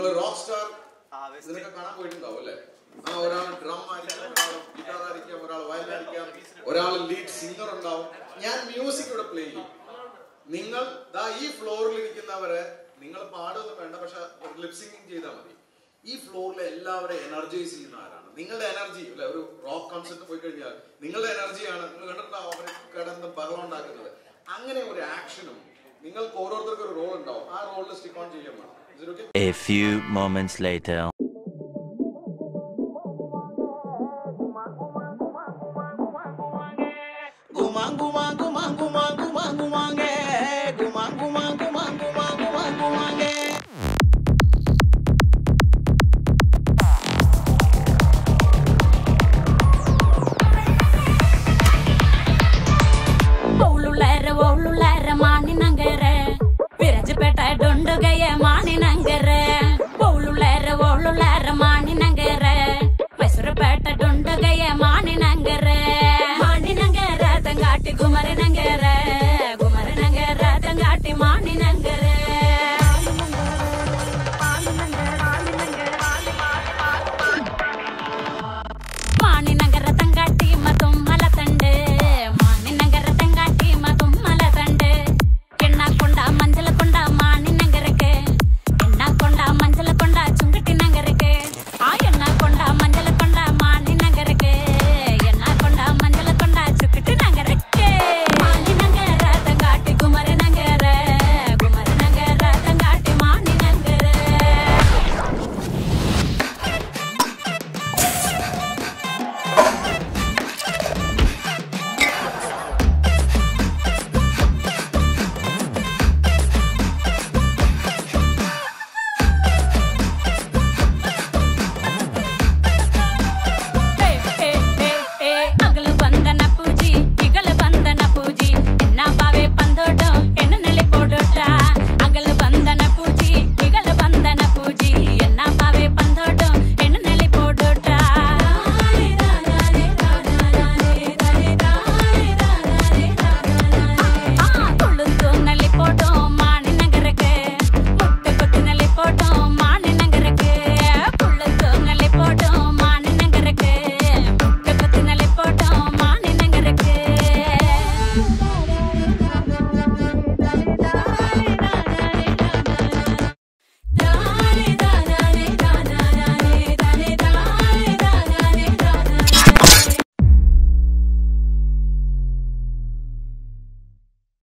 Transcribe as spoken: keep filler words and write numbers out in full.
a rock star. You are a drummer, you are a lead singer. I am music. You are this floor. You are lip singing. This floor is energy. You are energy. You are a rock concert. You are energy. You are action. You are a role. Is it okay? A few moments later.